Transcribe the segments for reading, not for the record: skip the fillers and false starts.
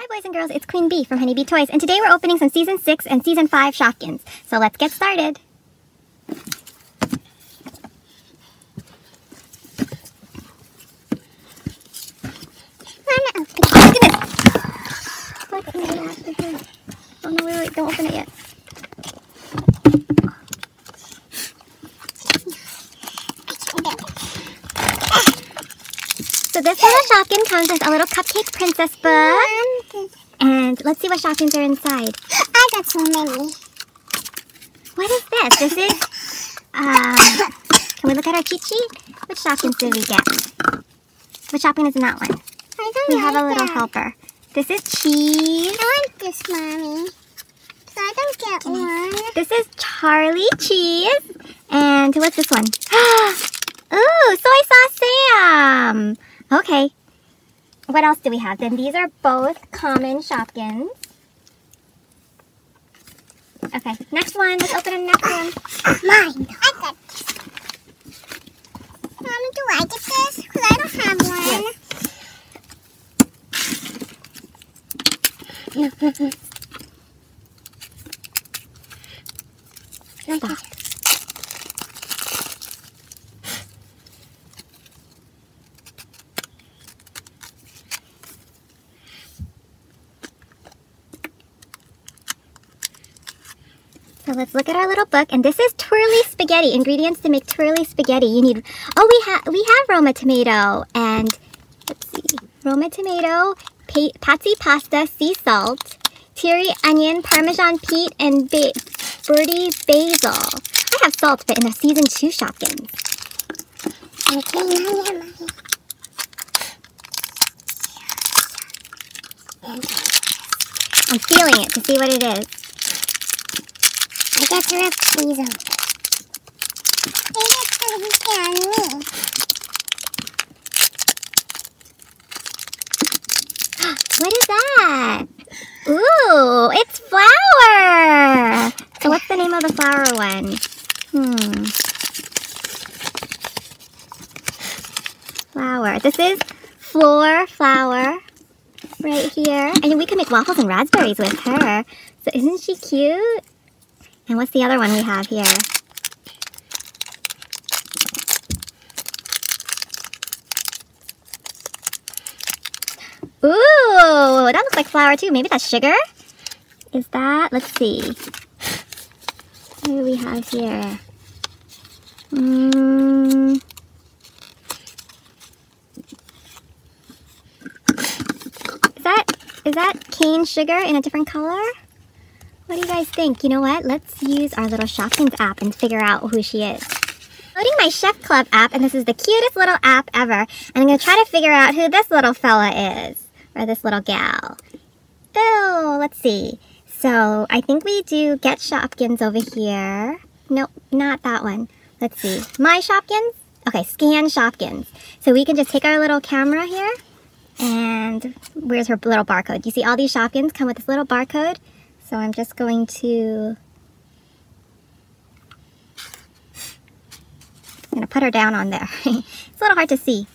Hi boys and girls, it's Queen Bee from Honeybee Toys, and today we're opening some Season 6 and Season 5 Shopkins. So let's get started. Mama, oh no, wait, don't open it yet. So this little Shopkin comes with a little Cupcake Princess book. And let's see what Shopkins are inside. I got so many. What is this? This is, can we look at our cheat sheet? Which Shopkins did we get? Which Shopkin is in that one? I don't know. We have a little helper. This is cheese. I want this, Mommy. So I don't get one. This is Charlie Cheese. And what's this one? Ooh, Soy Sauce Sam. Okay, what else do we have? Then these are both common Shopkins. Okay, next one. Let's open the next one. Mine. I got this. Mommy, do I get this? Because I don't have one. Yes. Stop. So let's look at our little book, and this is Twirly Spaghetti, ingredients to make Twirly Spaghetti. You need, we have Roma Tomato, and let's see, Roma Tomato, Patsy Pasta, Sea Salt, Teary Onion, Parmesan Peat, and Birdie Basil. I have salt, but in a Season 2 Shopkins. I'm feeling it to see what it is. I got the rough cheese on it. I got the rough on me. What is that? Ooh, it's flour! So what's the name of the flour one? Flour. This is Floor Flower right here. And we can make waffles and raspberries with her. So isn't she cute? And what's the other one we have here? Ooh, that looks like flour too. Maybe that's sugar? Is that? Let's see. What do we have here? Is that cane sugar in a different color? What do you guys think? You know what? Let's use our little Shopkins app and figure out who she is. I'm loading my Chef Club app, and this is the cutest little app ever. And I'm going to try to figure out who this little fella is, or this little gal. Oh, let's see. So I think we do Get Shopkins over here. Nope, not that one. Let's see. My Shopkins? Okay, Scan Shopkins. So we can just take our little camera here, and where's her little barcode? You see all these Shopkins come with this little barcode. So I'm just going to put her down on there. It's a little hard to see.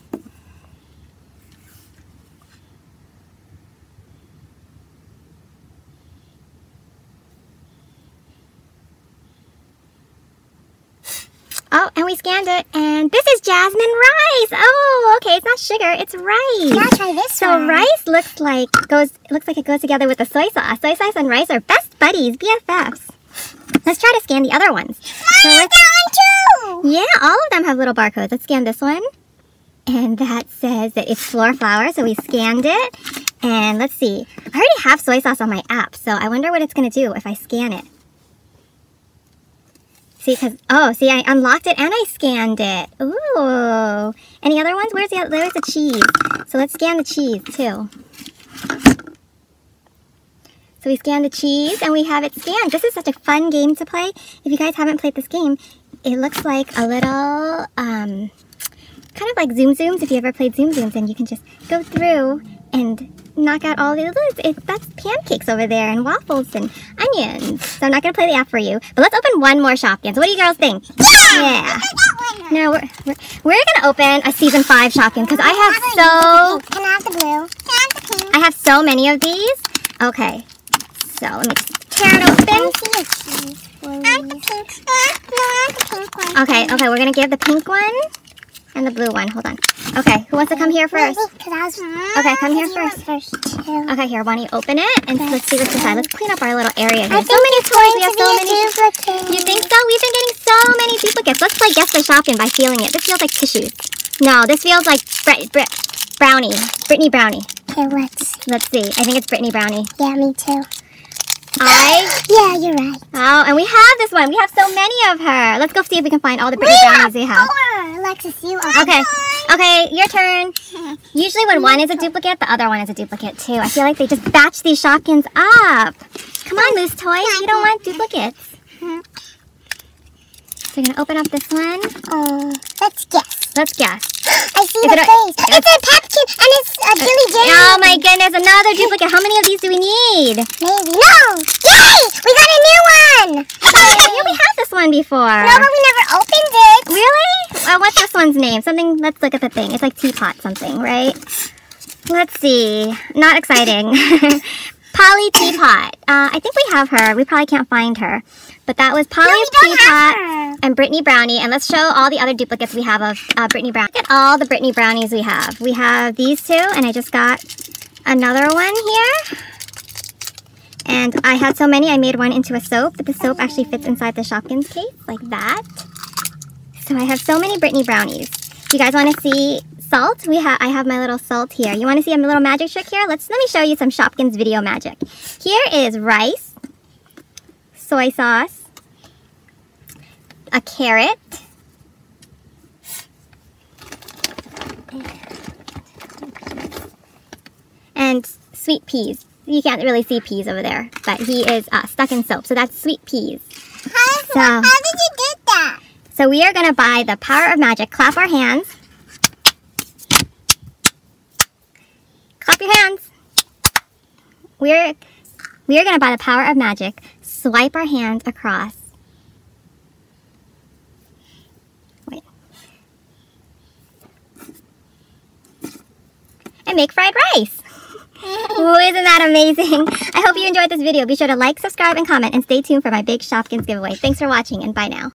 Oh, and we scanned it, and this is jasmine rice. Oh, okay, it's not sugar, it's rice. Yeah, try this one. So rice looks like it goes together with the soy sauce. Soy sauce and rice are best buddies, BFFs. Let's try to scan the other ones. So I got one too. Yeah, all of them have little barcodes. Let's scan this one, and that says that it's Floor Flower. So we scanned it, and let's see. I already have soy sauce on my app, so I wonder what it's gonna do if I scan it. See, see, I unlocked it and I scanned it. Ooh. Any other ones? Where's the cheese? So let's scan the cheese, too. So we scanned the cheese and we have it scanned. This is such a fun game to play. If you guys haven't played this game, it looks like a little, kind of like Zoom Zooms. If you ever played Zoom Zooms, and you can just go through and knock out all the lids. That's pancakes over there, and waffles, and onions. So I'm not going to play the app for you. But let's open one more Shopkins. What do you girls think? Yeah! No, we're going to open a Season 5 Shopkins, because I have so... Can I have the blue? Can I have the I have so many of these. Okay, so let me just tear it open. Okay, we're going to give the pink one and the blue one. Hold on. Okay, who wants to come here first? Okay, come here first. Okay, here, why don't you open it and let's see what's inside. Let's clean up our little area here. So many toys. We have so many. You think so? We've been getting so many duplicates. Let's play Guess the Shopping by feeling it. This feels like tissues. No, this feels like Brittany Brownie. Okay, let's see. I think it's Brittany Brownie. Yeah, me too. Yeah, you're right. Oh, and we have this one. We have so many of her. Let's go see if we can find all the Brittany Brownies we have. Alexis, you are. Okay. Okay, your turn. Usually when one is a duplicate, the other one is a duplicate too. I feel like they just batch these Shopkins up. Come on, Moose Toys. You don't want duplicates. So you're going to open up this one. Oh, let's guess. Let's guess. I see the face. It's a pumpkin and it's a Billy Jane. Oh my goodness, another duplicate. How many of these do we need? Maybe. No! Yay! We got a new one! Yeah, we had this one before. No, but we never opened it. Really? What's this one's name? Something, let's look at the thing. It's like teapot something, right? Let's see. Not exciting. Polly Teapot. I think we have her. We probably can't find her. But that was Polly Teapot and Brittany Brownie. And let's show all the other duplicates we have of Brittany Brownie. Look at all the Brittany Brownies we have. We have these two, and I just got another one here. And I had so many, I made one into a soap, but the soap actually fits inside the Shopkins case, like that. So I have so many Brittany Brownies. You guys want to see salt? I have my little salt here. You want to see a little magic trick here? Let me show you some Shopkins video magic. Here is rice, soy sauce, a carrot, and sweet peas. You can't really see peas over there, but he is stuck in soap, so that's sweet peas. How did you get that? So we are going to buy the power of magic. Clap our hands. Clap your hands. We are going to buy the power of magic. Swipe our hand across. Wait. And make fried rice. Oh, isn't that amazing? I hope you enjoyed this video. Be sure to like, subscribe, and comment, and stay tuned for my big Shopkins giveaway. Thanks for watching, and bye now.